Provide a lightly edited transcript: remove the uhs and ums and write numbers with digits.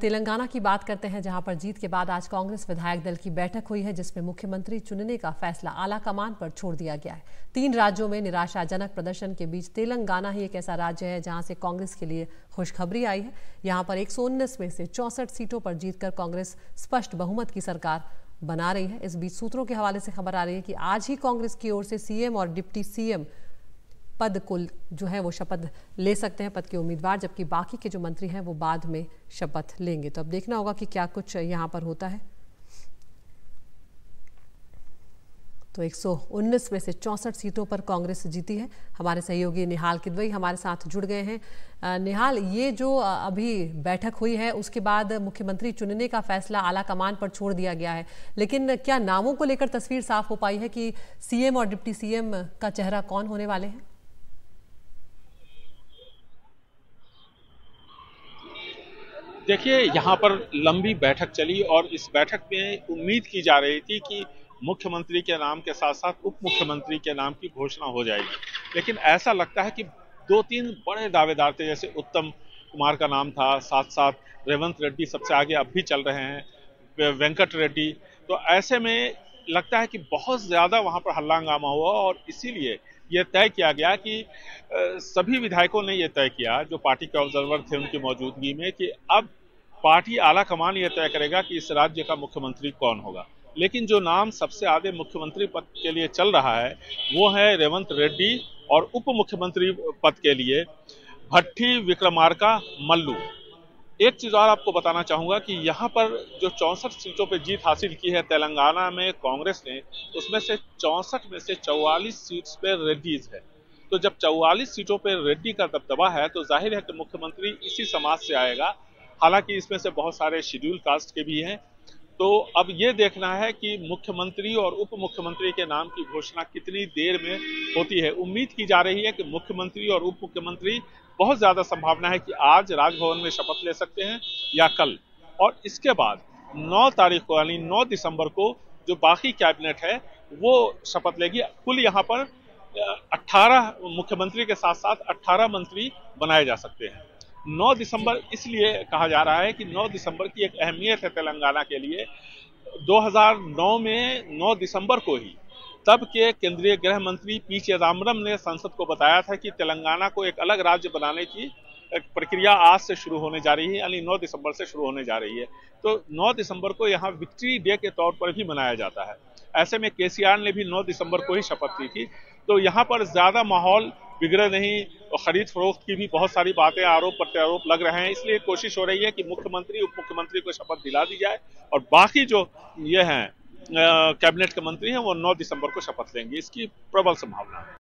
तेलंगाना की बात करते हैं, जहां पर जीत के बाद आज कांग्रेस विधायक दल की बैठक हुई है, जिसमें मुख्यमंत्री चुनने का फैसला आला कमान पर छोड़ दिया गया है। 3 राज्यों में निराशाजनक प्रदर्शन के बीच तेलंगाना ही एक ऐसा राज्य है जहां से कांग्रेस के लिए खुशखबरी आई है। यहां पर 119 में से 64 सीटों पर जीतकर कांग्रेस स्पष्ट बहुमत की सरकार बना रही है। इस बीच सूत्रों के हवाले से खबर आ रही है कि आज ही कांग्रेस की ओर से CM और डिप्टी CM पद को जो है वो शपथ ले सकते हैं, पद के उम्मीदवार, जबकि बाकी के जो मंत्री हैं वो बाद में शपथ लेंगे। तो अब देखना होगा कि क्या कुछ यहाँ पर होता है। तो 119 में से 64 सीटों पर कांग्रेस जीती है। हमारे सहयोगी निहल किदवई हमारे साथ जुड़ गए हैं। निहाल, ये जो अभी बैठक हुई है उसके बाद मुख्यमंत्री चुनने का फैसला आला कमान पर छोड़ दिया गया है, लेकिन क्या नामों को लेकर तस्वीर साफ हो पाई है कि CM और डिप्टी CM का चेहरा कौन होने वाले हैं? देखिए, यहाँ पर लंबी बैठक चली और इस बैठक में उम्मीद की जा रही थी कि मुख्यमंत्री के नाम के साथ साथ उप मुख्यमंत्री के नाम की घोषणा हो जाएगी, लेकिन ऐसा लगता है कि 2-3 बड़े दावेदार थे, जैसे उत्तम कुमार का नाम था, साथ साथ रेवंत रेड्डी सबसे आगे अब भी चल रहे हैं, वेंकट रेड्डी। तो ऐसे में लगता है कि बहुत ज़्यादा वहाँ पर हल्ला हंगामा हुआ और इसीलिए ये तय किया गया कि सभी विधायकों ने ये तय किया, जो पार्टी के ऑब्जर्वर थे उनकी मौजूदगी में, कि अब पार्टी आला कमान ये तय करेगा कि इस राज्य का मुख्यमंत्री कौन होगा। लेकिन जो नाम सबसे आगे मुख्यमंत्री पद के लिए चल रहा है वो है रेवंत रेड्डी, और उप मुख्यमंत्री पद के लिए भट्ठी विक्रमार्का मल्लू। एक चीज़ और आपको बताना चाहूँगा कि यहाँ पर जो 64 सीटों पर जीत हासिल की है तेलंगाना में कांग्रेस ने, उसमें से 64 में से 44 सीट्स पर रेड्डीज है। तो जब 44 सीटों पर रेड्डी का दबदबा है तो जाहिर है कि मुख्यमंत्री इसी समाज से आएगा। हालांकि इसमें से बहुत सारे शेड्यूल कास्ट के भी हैं। तो अब ये देखना है कि मुख्यमंत्री और उप मुख्यमंत्री के नाम की घोषणा कितनी देर में होती है। उम्मीद की जा रही है कि मुख्यमंत्री और उप मुख्यमंत्री, बहुत ज़्यादा संभावना है कि आज राजभवन में शपथ ले सकते हैं या कल, और इसके बाद 9 तारीख को यानी 9 दिसंबर को जो बाकी कैबिनेट है वो शपथ लेगी। कुल यहाँ पर 18 मुख्यमंत्री के साथ साथ 18 मंत्री बनाए जा सकते हैं। 9 दिसंबर इसलिए कहा जा रहा है कि 9 दिसंबर की एक अहमियत है तेलंगाना के लिए। 2009 में 9 दिसंबर को ही तब के केंद्रीय गृह मंत्री पी चिदम्बरम ने संसद को बताया था कि तेलंगाना को एक अलग राज्य बनाने की प्रक्रिया आज से शुरू होने जा रही है, यानी 9 दिसंबर से शुरू होने जा रही है। तो 9 दिसंबर को यहाँ विक्ट्री डे के तौर पर भी मनाया जाता है। ऐसे में KCR ने भी 9 दिसंबर को ही शपथ ली थी। तो यहाँ पर ज़्यादा माहौल बिगड़े नहीं, खरीद फरोख्त की भी बहुत सारी बातें, आरोप प्रत्यारोप लग रहे हैं। इसलिए कोशिश हो रही है कि मुख्यमंत्री उप मुख्यमंत्री को शपथ दिला दी जाए और बाकी जो ये हैं कैबिनेट के मंत्री हैं वो 9 दिसंबर को शपथ लेंगे, इसकी प्रबल संभावना है।